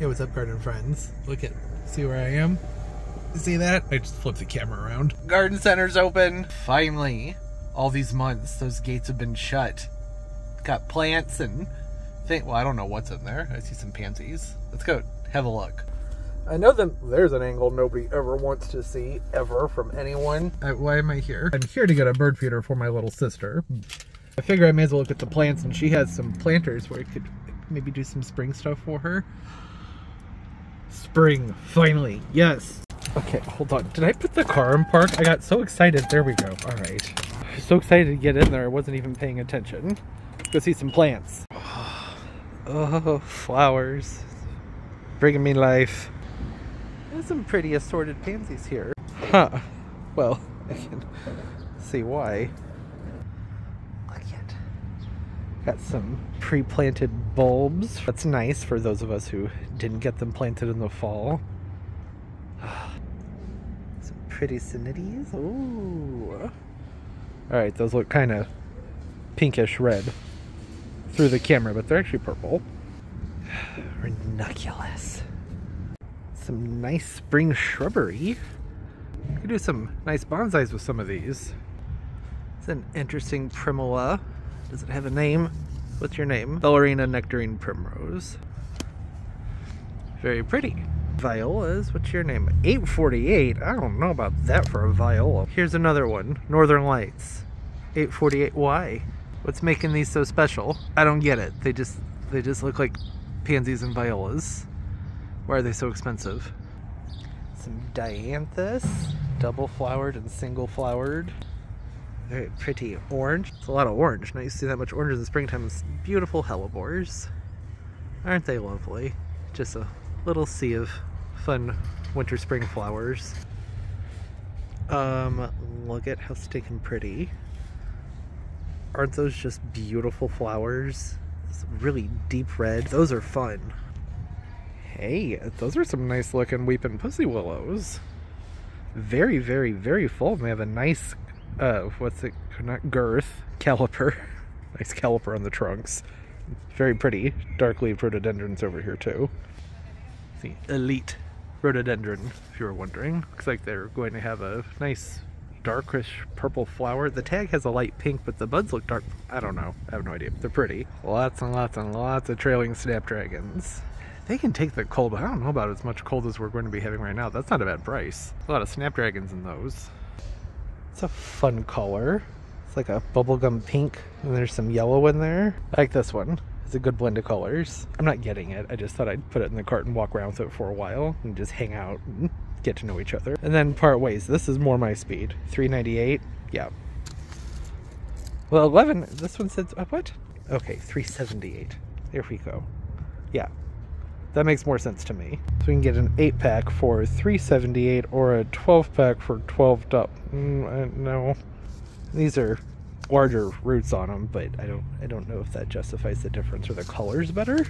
Hey, what's up, garden friends? Look at, see where I am? You see that? I just flipped the camera around. Garden center's open. Finally, all these months, those gates have been shut. Got plants and things. Well, I don't know what's in there. I see some pansies. Let's go have a look. I know that there's an angle nobody ever wants to see, ever, from anyone. Why am I here? I'm here to get a bird feeder for my little sister. I figure I may as well look at the plants, and she has some planters where I could maybe do some spring stuff for her. Spring, finally, yes. Okay, hold on. Did I put the car in park? I got so excited. There we go. All right. So excited to get in there. I wasn't even paying attention. Let's go see some plants. Oh, flowers. Bringing me life. There's some pretty assorted pansies here. Huh. Well, I can see why. Look at. Got some pre-planted bulbs. That's nice for those of us who didn't get them planted in the fall. Some pretty cynides. Ooh. Alright, those look kind of pinkish red through the camera, but they're actually purple. Ranunculus. Some nice spring shrubbery. You could do some nice bonsais with some of these. It's an interesting primula. Does it have a name? What's your name? Bellarina nectarine primrose. Very pretty. Violas, what's your name? 848? I don't know about that for a viola. Here's another one. Northern Lights. 848. Why? What's making these so special? I don't get it. They just look like pansies and violas. Why are they so expensive? Some dianthus, double flowered and single flowered. Very pretty orange. It's a lot of orange. Now you see that much orange in the springtime. It's beautiful hellebores. Aren't they lovely? Just a little sea of fun winter spring flowers. Look at how stinking pretty. Aren't those just beautiful flowers? It's really deep red. Those are fun. Hey, those are some nice looking weeping pussy willows. Very, very, very full. They have a nice, what's it, not girth, caliper. Nice caliper on the trunks. Very pretty. Dark leaved rhododendrons over here too. The elite rhododendron, if you were wondering. Looks like they're going to have a nice darkish purple flower. The tag has a light pink, but the buds look dark. I don't know. I have no idea. They're pretty. Lots and lots and lots of trailing snapdragons. They can take the cold, but I don't know about as much cold as we're going to be having right now. That's not a bad price. A lot of snapdragons in those. It's a fun color. It's like a bubblegum pink, and there's some yellow in there. I like this one. It's a good blend of colors. I'm not getting it. I just thought I'd put it in the cart and walk around with it for a while and just hang out and get to know each other. And then part ways. This is more my speed. 398. Yeah. Well, 11. This one said, what? Okay, 378. There we go. Yeah. That makes more sense to me. So we can get an 8-pack for $3.78 or a 12-pack for $12. No, these are larger roots on them, but I don't know if that justifies the difference or the colors better.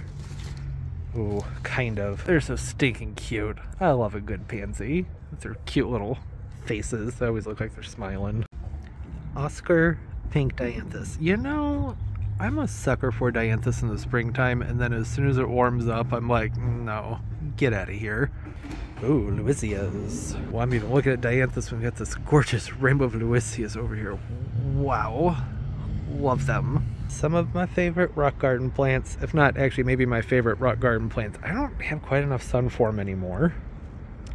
Ooh, kind of. They're so stinking cute. I love a good pansy. With their cute little faces. They always look like they're smiling. Oscar pink dianthus. You know, I'm a sucker for dianthus in the springtime, and then as soon as it warms up, I'm like, no, get out of here. Ooh, Lewisias. Well, I'm even looking at dianthus when we got this gorgeous rainbow of Lewisias over here. Wow. Love them. Some of my favorite rock garden plants, if not actually maybe my favorite rock garden plants. I don't have quite enough sun for them anymore.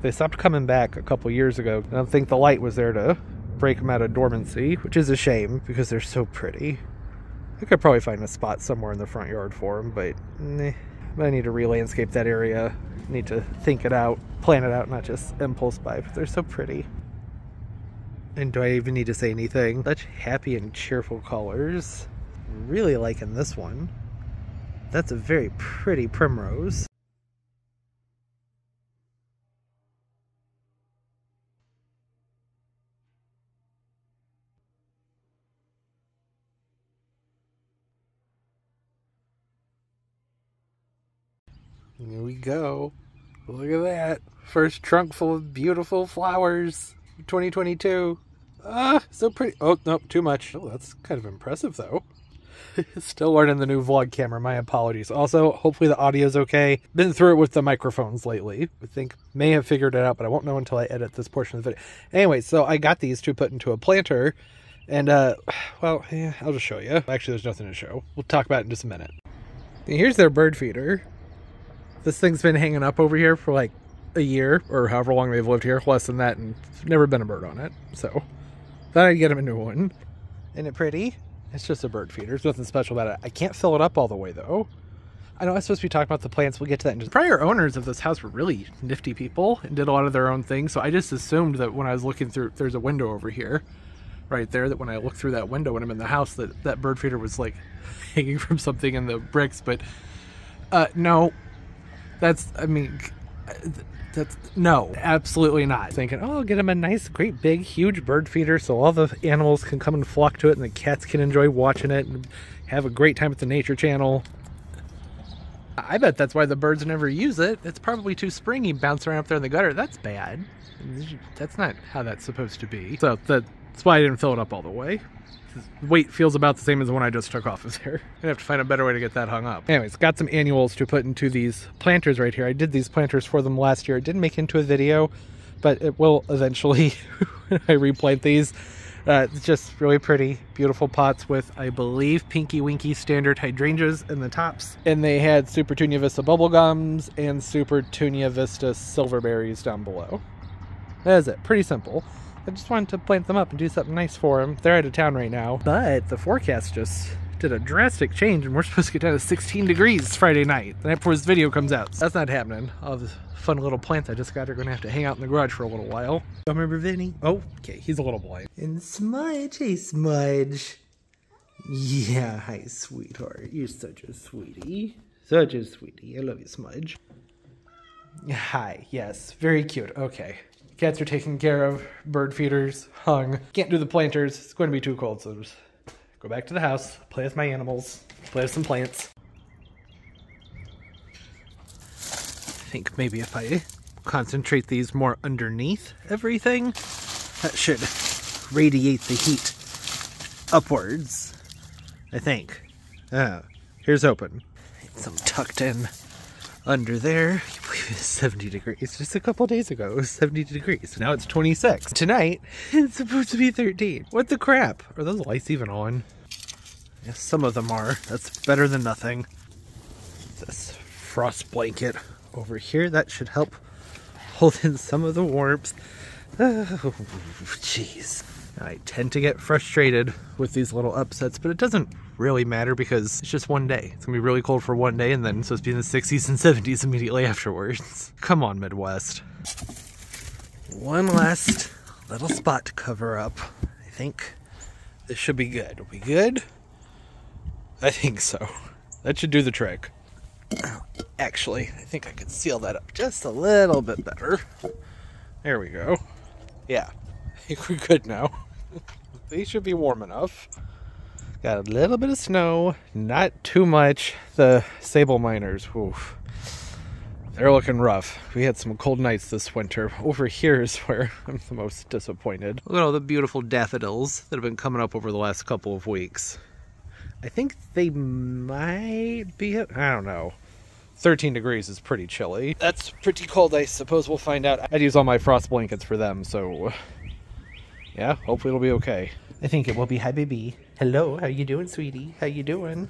They stopped coming back a couple years ago. I don't think the light was there to break them out of dormancy, which is a shame because they're so pretty. I could probably find a spot somewhere in the front yard for them, but nah. I need to re-landscape that area. Need to think it out, plan it out, not just impulse buy, but they're so pretty. And do I even need to say anything? Such happy and cheerful colors. Really liking this one. That's a very pretty primrose. Here we go. Look at that. First trunk full of beautiful flowers. 2022. Ah, so pretty. Oh, nope, too much. Oh, that's kind of impressive, though. Still learning the new vlog camera, my apologies. Also, hopefully the audio's okay. Been through it with the microphones lately. I think may have figured it out, but I won't know until I edit this portion of the video. Anyway, so I got these to put into a planter, and well, yeah, I'll just show you. Actually, there's nothing to show. We'll talk about it in just a minute. Here's their bird feeder. This thing's been hanging up over here for like a year or however long they've lived here, less than that, and never been a bird on it. So thought I'd get them a new one. Isn't it pretty? It's just a bird feeder. There's nothing special about it. I can't fill it up all the way, though. I know I was supposed to be talking about the plants. We'll get to that in just... Prior owners of this house were really nifty people and did a lot of their own things, so I just assumed that when I was looking through... There's a window over here, right there, that when I look through that window when I'm in the house, that bird feeder was, like, hanging from something in the bricks, but... no. That's... I mean... That's... No. Absolutely not. Thinking, oh, I'll get him a nice, great, big, huge bird feeder so all the animals can come and flock to it and the cats can enjoy watching it and have a great time at the Nature Channel. I bet that's why the birds never use it. It's probably too springy bouncing around up there in the gutter. That's bad. That's not how that's supposed to be. So that's why I didn't fill it up all the way. Weight feels about the same as the one I just took off of there. Gonna have to find a better way to get that hung up. Anyways, got some annuals to put into these planters right here. I did these planters for them last year. I didn't make into a video, but it will eventually when I replant these. It's just really pretty, beautiful pots with, I believe, Pinky Winky Standard Hydrangeas in the tops. And they had Super Tunia Vista Bubblegums and Super Tunia Vista Silverberries down below. That is it. Pretty simple. I just wanted to plant them up and do something nice for them. They're out of town right now, but the forecast just did a drastic change and we're supposed to get down to 16 degrees Friday night, the night before this video comes out. So that's not happening. All the fun little plants I just got are gonna have to hang out in the garage for a little while. Don't remember Vinny. Oh, okay, he's a little blind. And Smudge, hey Smudge. Yeah, hi sweetheart. You're such a sweetie. Such a sweetie. I love you, Smudge. Hi, yes, very cute, okay. Cats are taken care of, bird feeders hung. Can't do the planters, it's going to be too cold, so just go back to the house, play with my animals, play with some plants. I think maybe if I concentrate these more underneath everything, that should radiate the heat upwards, I think. Ah, here's open. Some tucked in under there. I believe it was 70 degrees. Just a couple days ago, it was 70 degrees. Now it's 26. Tonight, it's supposed to be 13. What the crap? Are those lights even on? Yes, some of them are. That's better than nothing. This frost blanket over here, that should help hold in some of the warmth. Oh, jeez. I tend to get frustrated with these little upsets, but it doesn't really matter because it's just one day. It's gonna be really cold for one day and then it's supposed to be in the 60s and 70s immediately afterwards. Come on, Midwest. One last little spot to cover up. I think this should be good. Are we good? I think so. That should do the trick. Actually, I think I could seal that up just a little bit better. There we go. Yeah, I think we're good now. These should be warm enough. Got a little bit of snow, not too much. The sable miners, oof, they're looking rough. We had some cold nights this winter. Over here is where I'm the most disappointed. Look at all the beautiful daffodils that have been coming up over the last couple of weeks. I think they might be, I don't know. 13 degrees is pretty chilly. That's pretty cold, I suppose we'll find out. I'd use all my frost blankets for them, so yeah, hopefully it'll be okay. I think it will be. Hi, baby. Hello, how you doing, sweetie? How you doing?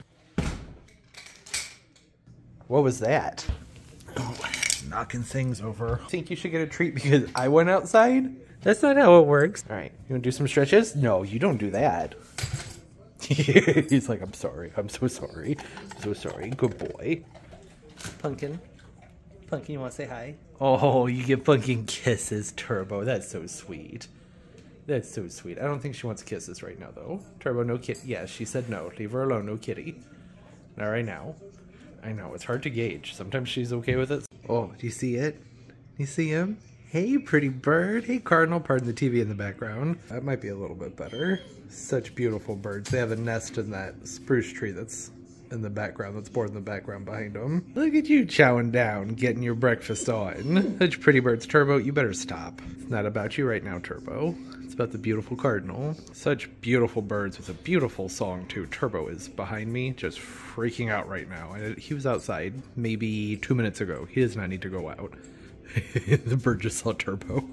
What was that? Oh, knocking things over. I think you should get a treat because I went outside? That's not how it works. All right, you wanna do some stretches? No, you don't do that. He's like, I'm sorry, I'm so sorry, I'm so sorry, good boy. Pumpkin. Pumpkin, you want to say hi? Oh, you give Pumpkin kisses, Turbo. That's so sweet. That's so sweet. I don't think she wants kisses right now, though. Turbo, no kitty. Yeah, she said no. Leave her alone, no kitty. Not right now. I know, it's hard to gauge. Sometimes she's okay with it. Oh, do you see it? You see him? Hey, pretty bird. Hey, Cardinal. Pardon the TV in the background. That might be a little bit better. Such beautiful birds. They have a nest in that spruce tree that's in the background, that's bored in the background behind them. Look at you chowing down, getting your breakfast on. Such pretty birds, Turbo. You better stop. It's not about you right now, Turbo. It's about the beautiful cardinal. Such beautiful birds with a beautiful song, too. Turbo is behind me, just freaking out right now. And he was outside maybe 2 minutes ago. He does not need to go out. The bird just saw Turbo.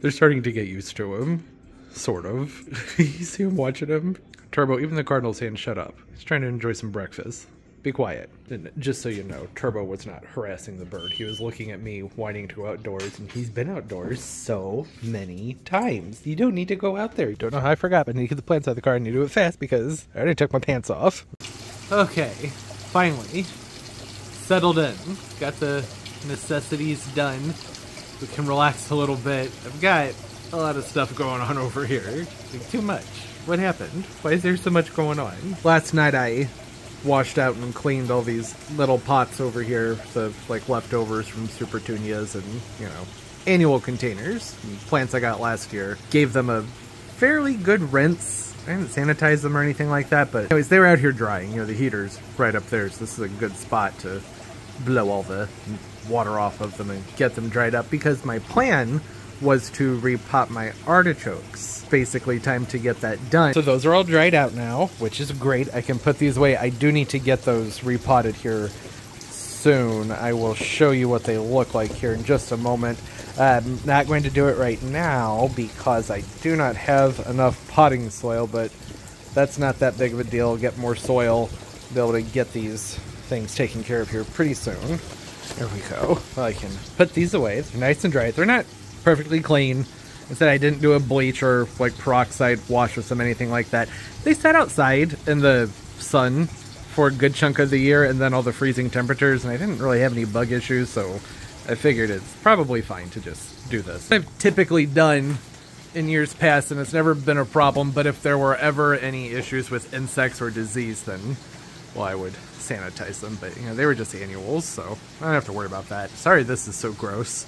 They're starting to get used to him. Sort of. You see him watching him? Turbo, even the cardinal's saying, shut up. He's trying to enjoy some breakfast. Be quiet. And just so you know, Turbo was not harassing the bird. He was looking at me, wanting to go outdoors, and he's been outdoors so many times. You don't need to go out there. You don't know how I forgot, but I need to get the plants out of the car. I need to do it fast because I already took my pants off. Okay, finally. Settled in. Got the necessities done. We can relax a little bit. I've got a lot of stuff going on over here. Like, too much. What happened? Why is there so much going on? Last night I washed out and cleaned all these little pots over here, the like leftovers from Super Tunias and, you know, annual containers, plants I got last year. Gave them a fairly good rinse. I didn't sanitize them or anything like that, but anyways, they were out here drying. You know, the heater's right up there, so this is a good spot to blow all the water off of them and get them dried up, because my plan was to repot my artichokes. Basically time to get that done. So those are all dried out now, which is great. I can put these away. I do need to get those repotted here soon. I will show you what they look like here in just a moment. I'm not going to do it right now because I do not have enough potting soil, but that's not that big of a deal. Get more soil, be able to get these things taken care of here pretty soon. There we go. I can put these away. They're nice and dry. They're not perfectly clean. Instead, I didn't do a bleach or like peroxide wash with them, anything like that. They sat outside in the sun for a good chunk of the year, and then all the freezing temperatures, and I didn't really have any bug issues, so I figured it's probably fine to just do this. I've typically done in years past, and it's never been a problem, but if there were ever any issues with insects or disease, then, well, I would sanitize them, but, you know, they were just annuals, so I don't have to worry about that. Sorry this is so gross.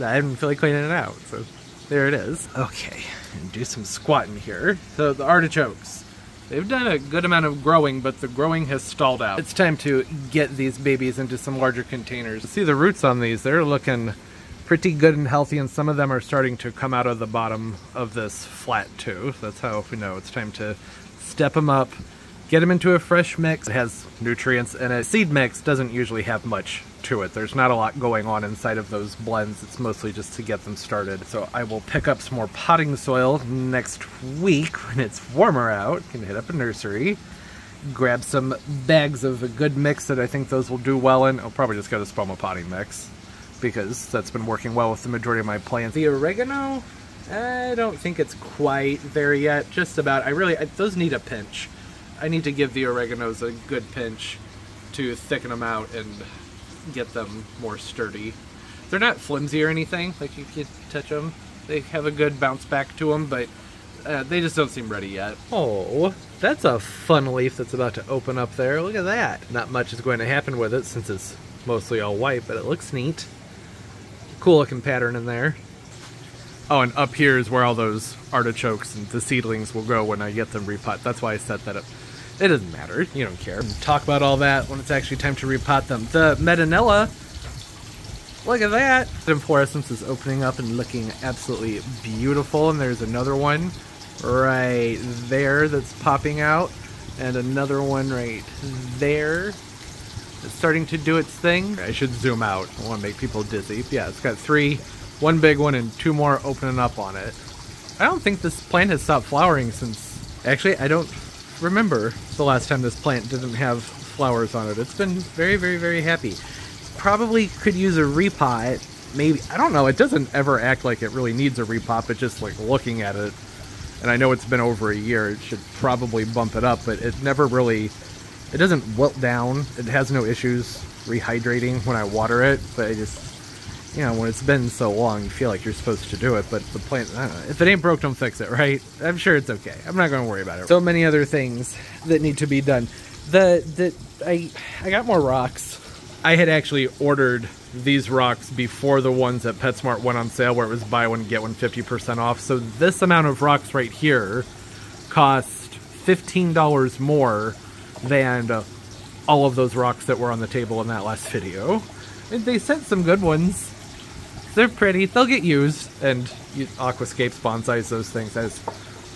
I haven't really cleaning it out, so there it is. Okay, and do some squatting here. So the artichokes, they've done a good amount of growing, but the growing has stalled out. It's time to get these babies into some larger containers. See the roots on these, they're looking pretty good and healthy, and some of them are starting to come out of the bottom of this flat too. That's how we know it's time to step them up, get them into a fresh mix. It has nutrients, and a seed mix doesn't usually have much to it. There's not a lot going on inside of those blends. It's mostly just to get them started. So I will pick up some more potting soil next week when it's warmer out. Can hit up a nursery, grab some bags of a good mix that I think those will do well in. I'll probably just go to Spoma Potting Mix because that's been working well with the majority of my plants. The oregano, I don't think it's quite there yet. Just about. Those need a pinch. I need to give the oreganos a good pinch to thicken them out and get them more sturdy. They're not flimsy or anything, like you can touch them. They have a good bounce back to them, but they just don't seem ready yet. Oh, that's a fun leaf that's about to open up there. Look at that. Not much is going to happen with it since it's mostly all white, but it looks neat. Cool looking pattern in there. Oh, and up here is where all those artichokes and the seedlings will go when I get them repot. That's why I set that up. It doesn't matter. You don't care. Talk about all that when it's actually time to repot them. The Medinella, look at that. The inflorescence is opening up and looking absolutely beautiful. And there's another one right there that's popping out. And another one right there. It's starting to do its thing. I should zoom out. I want to make people dizzy. Yeah, it's got three, one big one and two more opening up on it. I don't think this plant has stopped flowering since... Actually, I don't remember the last time this plant didn't have flowers on it. It's been very, very, very happy. Probably could use a repot, maybe. I don't know, it doesn't ever act like it really needs a repot, but just like looking at it, and I know it's been over a year, it should probably bump it up, but it never really, it doesn't wilt down. It has no issues rehydrating when I water it, but I just, you know, when it's been so long, you feel like you're supposed to do it, but the plant, I don't know, if it ain't broke, don't fix it, right? I'm sure it's okay. I'm not going to worry about it. So many other things that need to be done. I got more rocks. I had actually ordered these rocks before the ones at PetSmart went on sale, where it was buy one, get one 50% off. So this amount of rocks right here cost $15 more than all of those rocks that were on the table in that last video. And they sent some good ones. They're pretty. They'll get used. And Aquascape's bonsais those things. I just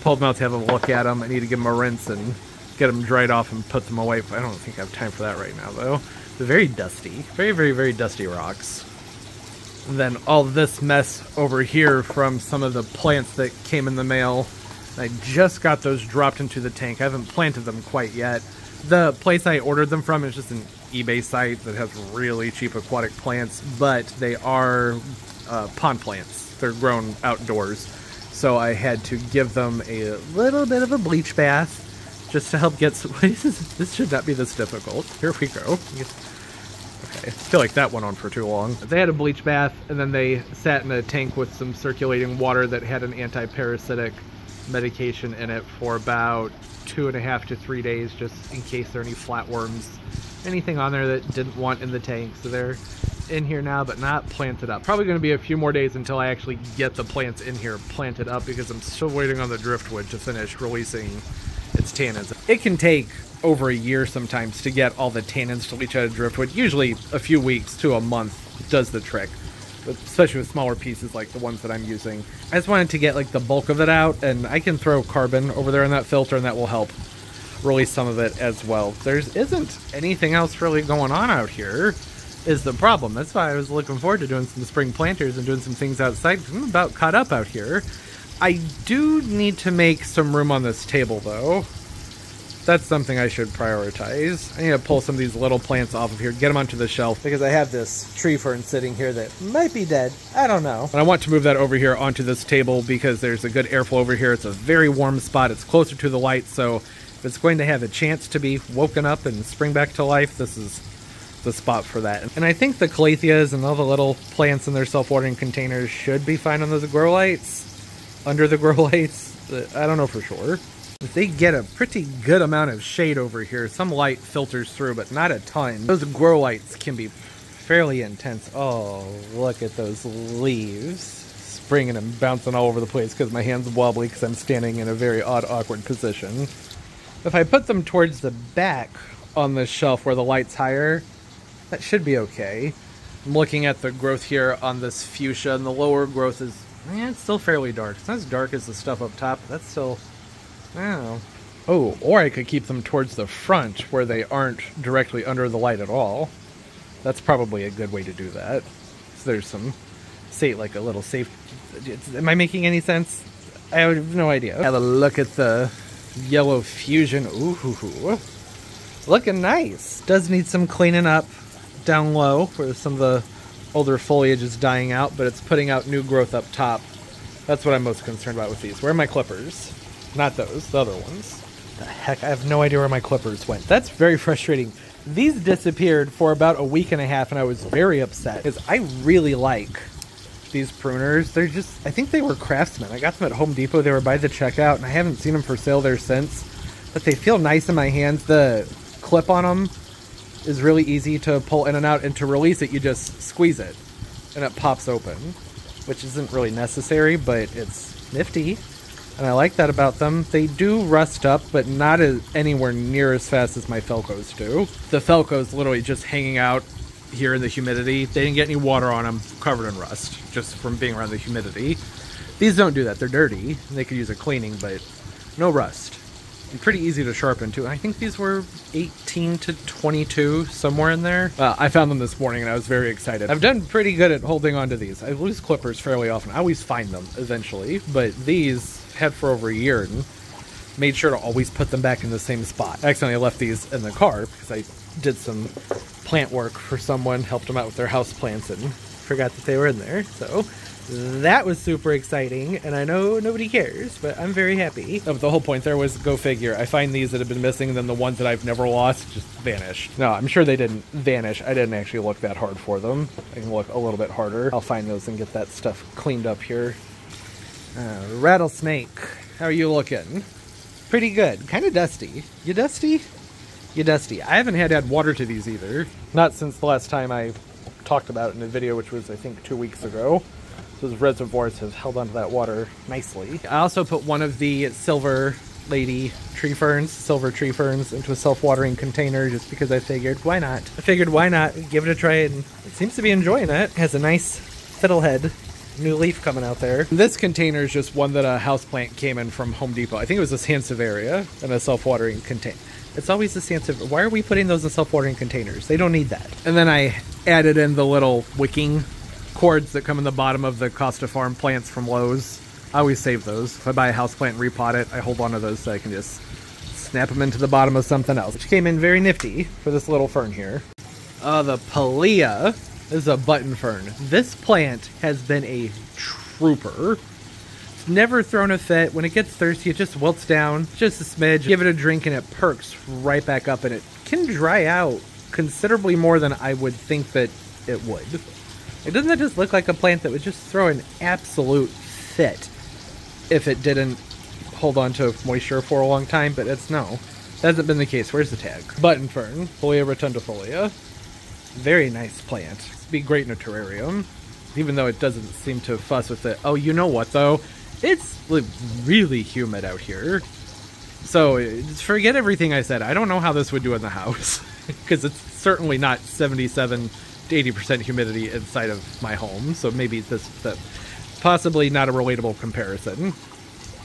pulled them out to have a look at them. I need to give them a rinse and get them dried off and put them away. I don't think I have time for that right now, though. They're very dusty. Very, very, very dusty rocks. And then all this mess over here from some of the plants that came in the mail. I just got those dropped into the tank. I haven't planted them quite yet. The place I ordered them from is just an eBay site that has really cheap aquatic plants, but they are pond plants. They're grown outdoors. So I had to give them a little bit of a bleach bath just to help get some... This should not be this difficult. Here we go. Okay, I feel like that went on for too long. They had a bleach bath, and then they sat in a tank with some circulating water that had an anti-parasitic medication in it for about 2.5 to 3 days, just in case there are any flatworms, anything on there that didn't want in the tank. So they're in here now, but not planted up. Probably going to be a few more days until I actually get the plants in here planted up, because I'm still waiting on the driftwood to finish releasing its tannins. It can take over a year sometimes to get all the tannins to leach out of driftwood. Usually a few weeks to a month does the trick, especially with smaller pieces like the ones that I'm using. I just wanted to get like the bulk of it out, and I can throw carbon over there in that filter and that will help release some of it as well. There isn't anything else really going on out here is the problem. That's why I was looking forward to doing some spring planters and doing some things outside. I'm about caught up out here. I do need to make some room on this table though. That's something I should prioritize. I need to pull some of these little plants off of here, get them onto the shelf, because I have this tree fern sitting here that might be dead. I don't know. And I want to move that over here onto this table because there's a good airflow over here. It's a very warm spot. It's closer to the light, so if it's going to have a chance to be woken up and spring back to life, this is the spot for that. And I think the calatheas and all the little plants in their self-watering containers should be fine on those grow lights, under the grow lights. I don't know for sure. They get a pretty good amount of shade over here. Some light filters through, but not a ton. Those grow lights can be fairly intense. Oh, look at those leaves. Springing and bouncing all over the place because my hand's wobbly because I'm standing in a very odd, awkward position. If I put them towards the back on the shelf where the light's higher, that should be okay. I'm looking at the growth here on this fuchsia, and the lower growth is, it's still fairly dark. It's not as dark as the stuff up top. That's still... Oh. Oh, or I could keep them towards the front where they aren't directly under the light at all. That's probably a good way to do that. So there's some, say, like a little safe... Am I making any sense? I have no idea. Have a look at the yellow fusion. Ooh, looking nice. Does need some cleaning up down low where some of the older foliage is dying out, but it's putting out new growth up top. That's what I'm most concerned about with these. Where are my clippers? Not those, the other ones. The heck, I have no idea where my clippers went. That's very frustrating. These disappeared for about a week and a half, and I was very upset because I really like these pruners. They're just, I think they were Craftsman. I got them at Home Depot. They were by the checkout, and I haven't seen them for sale there since, but they feel nice in my hands. The clip on them is really easy to pull in and out, and to release it, you just squeeze it, and it pops open, which isn't really necessary, but it's nifty. And I like that about them. They do rust up, but not anywhere near as fast as my Felcos do. The Felcos literally just hanging out here in the humidity. They didn't get any water on them, covered in rust, just from being around the humidity. These don't do that. They're dirty. They could use a cleaning, but no rust. And pretty easy to sharpen, too. I think these were 18 to 22, somewhere in there. I found them this morning, and I was very excited. I've done pretty good at holding on to these. I lose clippers fairly often. I always find them, eventually, but these... had for over a year and made sure to always put them back in the same spot. I accidentally left these in the car because I did some plant work for someone, helped them out with their house plants, and forgot that they were in there. So that was super exciting, and I know nobody cares, but I'm very happy. No, but the whole point there was, go figure, I find these that have been missing, and then the ones that I've never lost just vanish. No, I'm sure they didn't vanish. I didn't actually look that hard for them. I can look a little bit harder. I'll find those and get that stuff cleaned up here. Rattlesnake, how are you looking? Pretty good. Kind of dusty. You dusty? You dusty. I haven't had to add water to these either. Not since the last time I talked about it in a video, which was, I think, 2 weeks ago. Those reservoirs have held onto that water nicely. I also put one of the silver lady tree ferns, silver tree ferns, into a self-watering container just because I figured, why not? I figured, why not? Give it a try, and it seems to be enjoying it. Has a nice fiddlehead. New leaf coming out there. This container is just one that a houseplant came in from Home Depot. I think it was a Sansevieria in a self-watering container. It's always the Sansevieria. Why are we putting those in self-watering containers? They don't need that. And then I added in the little wicking cords that come in the bottom of the Costa farm plants from Lowe's. I always save those. If I buy a houseplant and repot it, I hold on to those so I can just snap them into the bottom of something else. Which came in very nifty for this little fern here. The Palea. This is a button fern. This plant has been a trooper. It's never thrown a fit. When it gets thirsty, it just wilts down just a smidge. Give it a drink and it perks right back up, and it can dry out considerably more than I would think that it would. And doesn't that just look like a plant that would just throw an absolute fit if it didn't hold on to moisture for a long time? But it's no. That hasn't been the case. Where's the tag? Button fern, folia rotundifolia. Very nice plant. It'd be great in a terrarium, even though it doesn't seem to fuss with it. Oh, you know what, though? It's really humid out here. So forget everything I said. I don't know how this would do in the house, because it's certainly not 77 to 80% humidity inside of my home. So maybe that's possibly not a relatable comparison.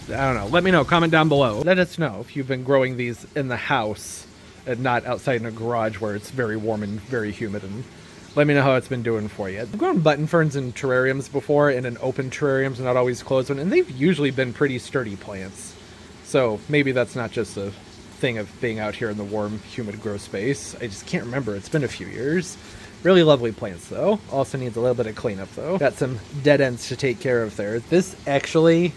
I don't know. Let me know. Comment down below. Let us know if you've been growing these in the house and not outside in a garage where it's very warm and very humid, and let me know how it's been doing for you. I've grown button ferns in terrariums before, and in open terrariums, not always closed one, and they've usually been pretty sturdy plants. So maybe that's not just a thing of being out here in the warm, humid, grow space. I just can't remember. It's been a few years. Really lovely plants, though. Also needs a little bit of cleanup, though. Got some dead ends to take care of there. This actually,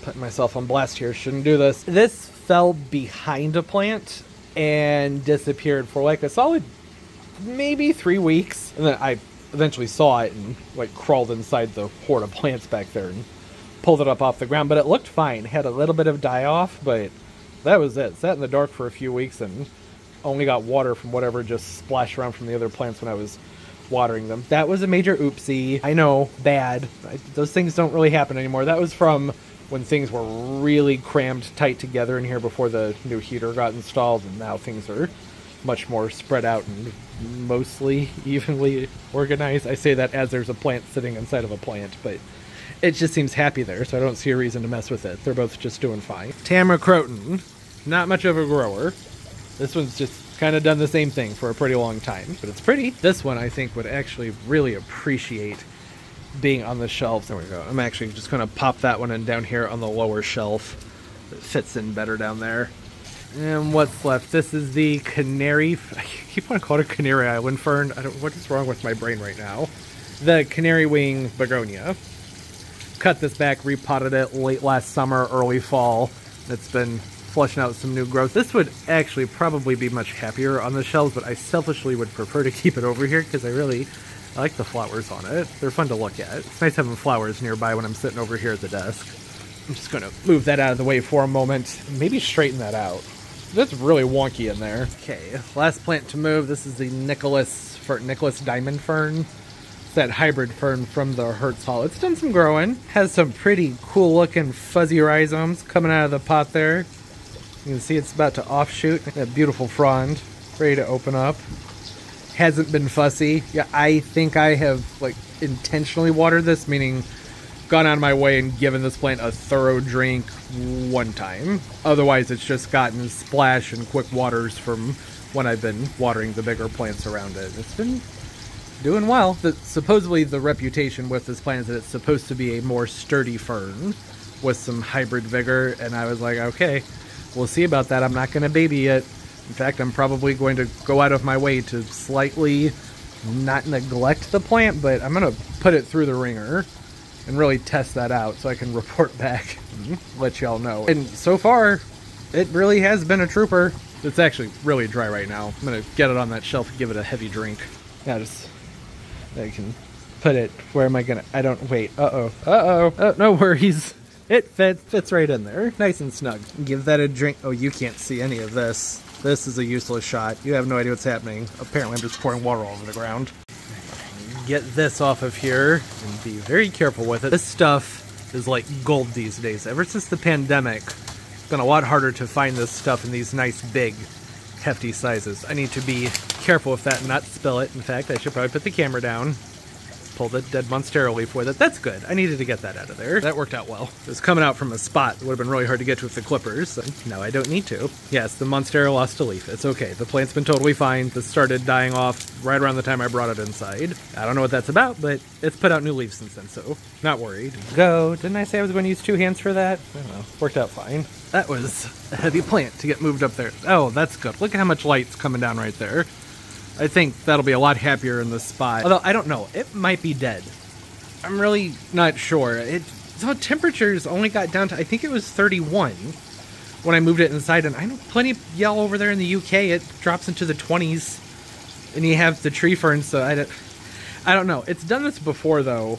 putting myself on blast here, shouldn't do this. This fell behind a plant and disappeared for like a solid maybe 3 weeks, and then I eventually saw it and like crawled inside the horde of plants back there and pulled it up off the ground. But it looked fine. Had a little bit of die off, but that was it. Sat in the dark for a few weeks and only got water from whatever just splashed around from the other plants when I was watering them. That was a major oopsie. I know, bad. Those things don't really happen anymore. That was from when things were really crammed tight together in here before the new heater got installed, and now things are much more spread out and mostly evenly organized. I say that as there's a plant sitting inside of a plant, but it just seems happy there, so I don't see a reason to mess with it. They're both just doing fine. Tamra Croton, not much of a grower. This one's just kind of done the same thing for a pretty long time, but it's pretty. This one I think would actually really appreciate being on the shelf. There we go. I'm actually just going to pop that one in down here on the lower shelf. It fits in better down there. And what's left? This is the canary. I keep on calling it canary island fern. I don't. What is wrong with my brain right now? The canary wing begonia. Cut this back, repotted it late last summer, early fall. It's been flushing out some new growth. This would actually probably be much happier on the shelves, but I selfishly would prefer to keep it over here because I like the flowers on it. They're fun to look at. It's nice having flowers nearby when I'm sitting over here at the desk. I'm just going to move that out of the way for a moment. Maybe straighten that out. That's really wonky in there. Okay, last plant to move. This is the Nicholas diamond fern. It's that hybrid fern from the Hertz Hall. It's done some growing. Has some pretty cool looking fuzzy rhizomes coming out of the pot there. You can see it's about to offshoot. That beautiful frond ready to open up. Hasn't been fussy. Yeah, I think I have like intentionally watered this, meaning gone out of my way and given this plant a thorough drink one time. Otherwise, it's just gotten splash and quick waters from when I've been watering the bigger plants around it. It's been doing well. Supposedly the reputation with this plant is that it's supposed to be a more sturdy fern with some hybrid vigor, and I was like, okay, we'll see about that. I'm not going to baby it. In fact, I'm probably going to go out of my way to slightly not neglect the plant, but I'm going to put it through the ringer and really test that out so I can report back and let y'all know. And so far, it really has been a trooper. It's actually really dry right now. I'm going to get it on that shelf and give it a heavy drink. Now just, I can put it, where am I going to, I don't, wait, uh-oh, no worries. It fits right in there, nice and snug. Give that a drink. Oh, you can't see any of this. This is a useless shot. You have no idea what's happening. Apparently, I'm just pouring water all over the ground. Get this off of here and be very careful with it. This stuff is like gold these days. Ever since the pandemic, been a lot harder to find this stuff in these nice, big, hefty sizes. I need to be careful with that and not spill it. In fact, I should probably put the camera down. Pulled a dead monstera leaf with it. That's good. I needed to get that out of there. That worked out well. It was coming out from a spot that would have been really hard to get to with the clippers. So now I don't need to. Yes, the monstera lost a leaf. It's okay. The plant's been totally fine. This started dying off right around the time I brought it inside. I don't know what that's about, but it's put out new leaves since then, so not worried. Go. Didn't I say I was going to use two hands for that? I don't know. Worked out fine. That was a heavy plant to get moved up there. Oh, that's good. Look at how much light's coming down right there. I think that'll be a lot happier in this spot. Although, I don't know. It might be dead. I'm really not sure. So temperatures only got down to, I think it was 31 when I moved it inside. And I know plenty of yellow over there in the UK. It drops into the 20s. And you have the tree fern, so I don't know. It's done this before, though.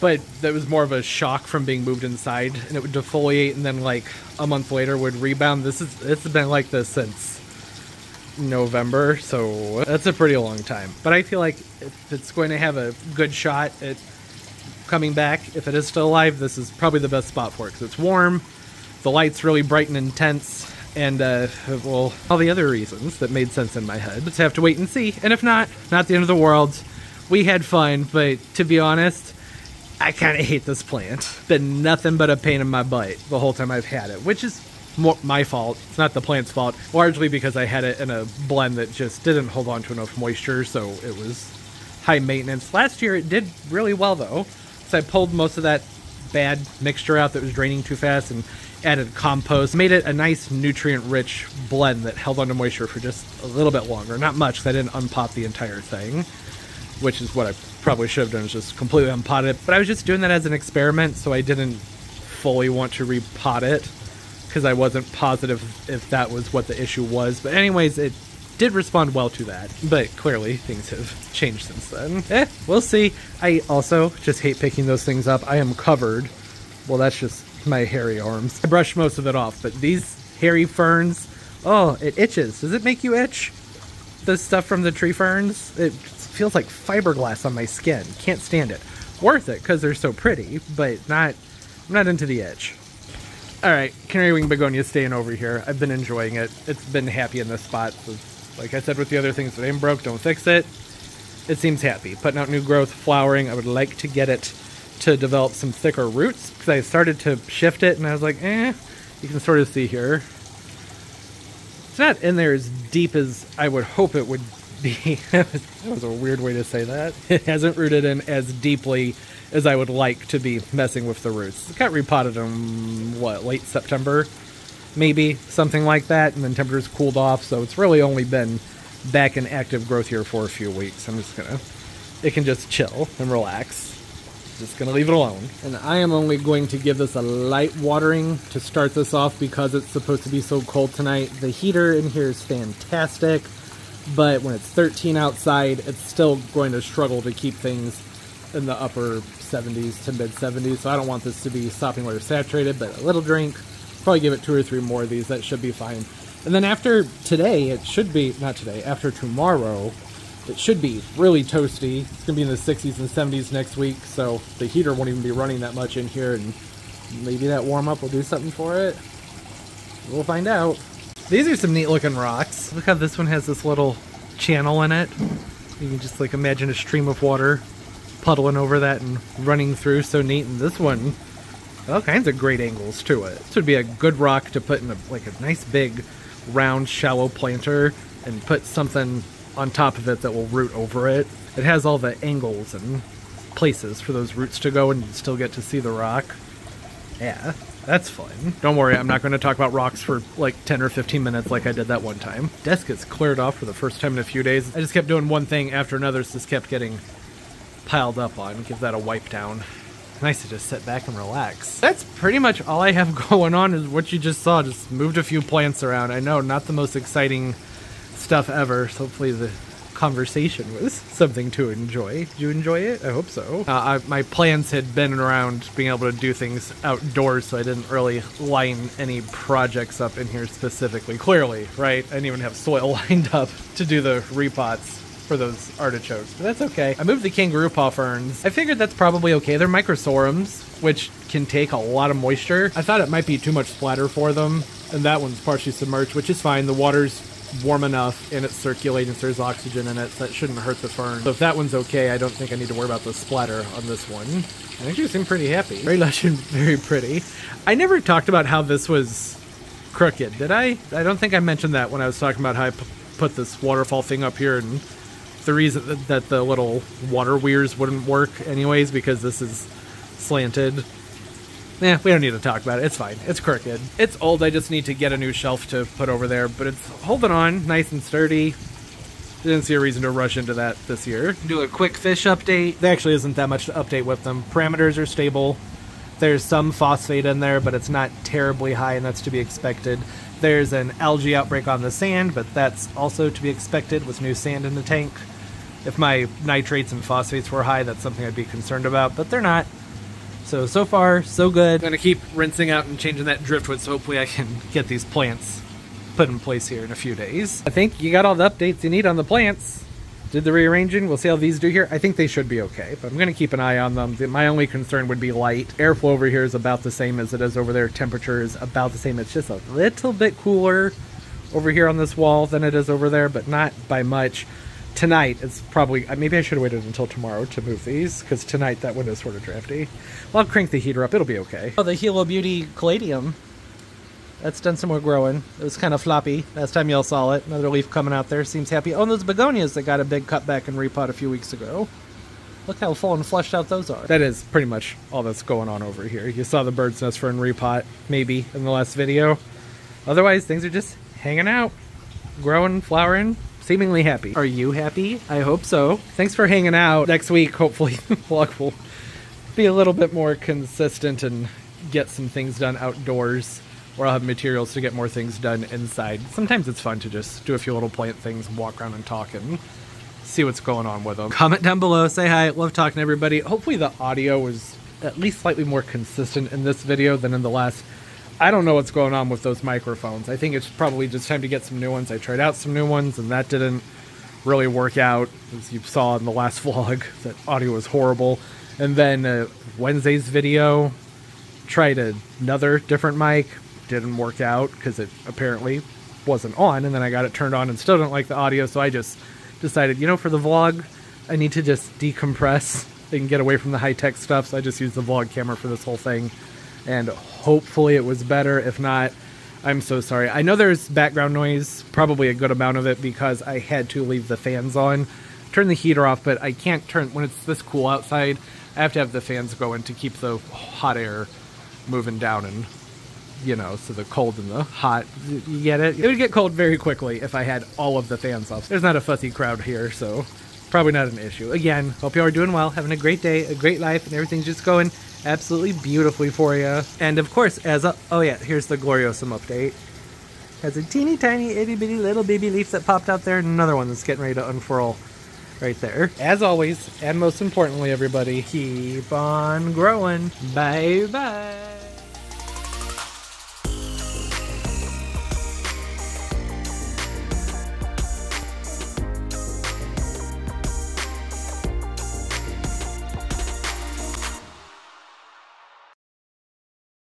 But that was more of a shock from being moved inside. And it would defoliate, and then, like, a month later would rebound. It's been like this since November, so that's a pretty long time. But I feel like if it's going to have a good shot at coming back, if it is still alive, this is probably the best spot for it, because it's warm, the light's really bright and intense, and well, all the other reasons that made sense in my head. Just have to wait and see, and if not, not the end of the world. We had fun, but to be honest, I kind of hate this plant. It's been nothing but a pain in my butt the whole time I've had it, which is my fault. It's not the plant's fault, largely because I had it in a blend that just didn't hold on to enough moisture, so it was high maintenance. Last year it did really well, though, so I pulled most of that bad mixture out that was draining too fast and added compost. Made it a nice nutrient-rich blend that held on to moisture for just a little bit longer. Not much, because I didn't unpot the entire thing, which is what I probably should have done, is just completely unpot it. But I was just doing that as an experiment, so I didn't fully want to repot it, because I wasn't positive if that was what the issue was. But anyways, it did respond well to that. But clearly, things have changed since then. We'll see. I also just hate picking those things up. I am covered. Well, that's just my hairy arms. I brushed most of it off, but these hairy ferns, oh, it itches. Does it make you itch? The stuff from the tree ferns? It feels like fiberglass on my skin. Can't stand it. Worth it, because they're so pretty, but I'm not into the itch. Alright, canary wing begonia staying over here. I've been enjoying it. It's been happy in this spot. Like I said with the other things that ain't broke, don't fix it. It seems happy. Putting out new growth, flowering. I would like to get it to develop some thicker roots, because I started to shift it and I was like, you can sort of see here. It's not in there as deep as I would hope it would be. That was a weird way to say that. It hasn't rooted in as deeply as I would like to be messing with the roots. Got repotted in, what, late September? Maybe, something like that, and then temperatures cooled off, so it's really only been back in active growth here for a few weeks. I'm just gonna, it can just chill and relax. Just gonna leave it alone. And I am only going to give this a light watering to start this off, because it's supposed to be so cold tonight. The heater in here is fantastic, but when it's 13 outside, it's still going to struggle to keep things in the upper 70s to mid 70s, so I don't want this to be sopping wet or saturated, but a little drink, probably give it 2 or 3 more of these, that should be fine. And then after today, it should be, not today, after tomorrow, it should be really toasty. It's gonna be in the 60s and 70s next week, so the heater won't even be running that much in here, and maybe that warm up will do something for it. We'll find out. These are some neat looking rocks. Look how this one has this little channel in it. You can just like imagine a stream of water puddling over that and running through, so neat. And this one, all kinds of great angles to it. This would be a good rock to put in a nice big round shallow planter and put something on top of it that will root over it. It has all the angles and places for those roots to go, and you still get to see the rock. Yeah, that's fun. Don't worry, I'm not going to talk about rocks for like 10 or 15 minutes like I did that one time. Desk gets cleared off for the first time in a few days. I just kept doing one thing after another, so just kept getting piled up on. Give that a wipe down. Nice to just sit back and relax. That's pretty much all I have going on, is what you just saw. Just moved a few plants around. I know, not the most exciting stuff ever, so hopefully the conversation was something to enjoy. Did you enjoy it? I hope so. My plans had been around being able to do things outdoors, so I didn't really line any projects up in here specifically. Clearly, right? I didn't even have soil lined up to do the repots. for those artichokes, but that's okay. I moved the kangaroo paw ferns. I figured that's probably okay. They're microsorums, which can take a lot of moisture. I thought it might be too much splatter for them, and that one's partially submerged, which is fine. The water's warm enough and it's circulating, so there's oxygen in it, so that shouldn't hurt the fern. So if that one's okay, I don't think I need to worry about the splatter on this one. I think you seem pretty happy. Very lush and very pretty. I never talked about how this was crooked, did I? I don't think I mentioned that when I was talking about how I put this waterfall thing up here, and the reason that the little water weirs wouldn't work anyways, because this is slanted. Nah, we don't need to talk about it. It's fine. It's crooked. It's old. I just need to get a new shelf to put over there, but it's holding on nice and sturdy. Didn't see a reason to rush into that this year. Do a quick fish update. There actually isn't that much to update with them. Parameters are stable. There's some phosphate in there, but it's not terribly high, and that's to be expected. There's an algae outbreak on the sand, but that's also to be expected with new sand in the tank. If my nitrates and phosphates were high, that's something I'd be concerned about, but they're not. So far, so good. I'm gonna keep rinsing out and changing that driftwood, so hopefully I can get these plants put in place here in a few days. I think you got all the updates you need on the plants. Did the rearranging, we'll see how these do here. I think they should be okay, but I'm gonna keep an eye on them. My only concern would be light. Airflow over here is about the same as it is over there. Temperature is about the same. It's just a little bit cooler over here on this wall than it is over there, but not by much. Tonight, it's probably, maybe I should have waited until tomorrow to move these, because tonight that window's sort of drafty. Well, I'll crank the heater up, it'll be okay. Oh, the Hilo Beauty Caladium. That's done some more growing. It was kind of floppy last time y'all saw it. Another leaf coming out there, seems happy. Oh, and those begonias that got a big cutback and repot a few weeks ago. Look how full and flushed out those are. That is pretty much all that's going on over here. You saw the bird's nest fern repot, maybe, in the last video. Otherwise, things are just hanging out, growing, flowering. Seemingly happy. Are you happy? I hope so. Thanks for hanging out. Next week, hopefully, the vlog will be a little bit more consistent and get some things done outdoors, or I'll have materials to get more things done inside. Sometimes it's fun to just do a few little plant things, walk around and talk and see what's going on with them. Comment down below, say hi. Love talking to everybody. Hopefully the audio was at least slightly more consistent in this video than in the last. I don't know what's going on with those microphones. I think it's probably just time to get some new ones. I tried out some new ones, and that didn't really work out. As you saw in the last vlog, that audio was horrible. And then Wednesday's video, tried another different mic. Didn't work out because it apparently wasn't on. And then I got it turned on and still didn't like the audio. So I just decided, you know, for the vlog, I need to just decompress and get away from the high-tech stuff. So I just used the vlog camera for this whole thing. And hopefully it was better. If not, I'm so sorry. I know there's background noise, probably a good amount of it, because I had to leave the fans on. Turn the heater off, but I can't turn, when it's this cool outside, I have to have the fans going to keep the hot air moving down and, you know, so the cold and the hot, you get it? It would get cold very quickly if I had all of the fans off. There's not a fussy crowd here, so probably not an issue. Again, hope you all are doing well, having a great day, a great life, and everything's just going absolutely beautifully for you. And of course, oh yeah, here's the Gloriosum update. Has a teeny tiny itty bitty little baby leaf that popped out there, and another one that's getting ready to unfurl right there. As always, and most importantly everybody, keep on growing. Bye bye.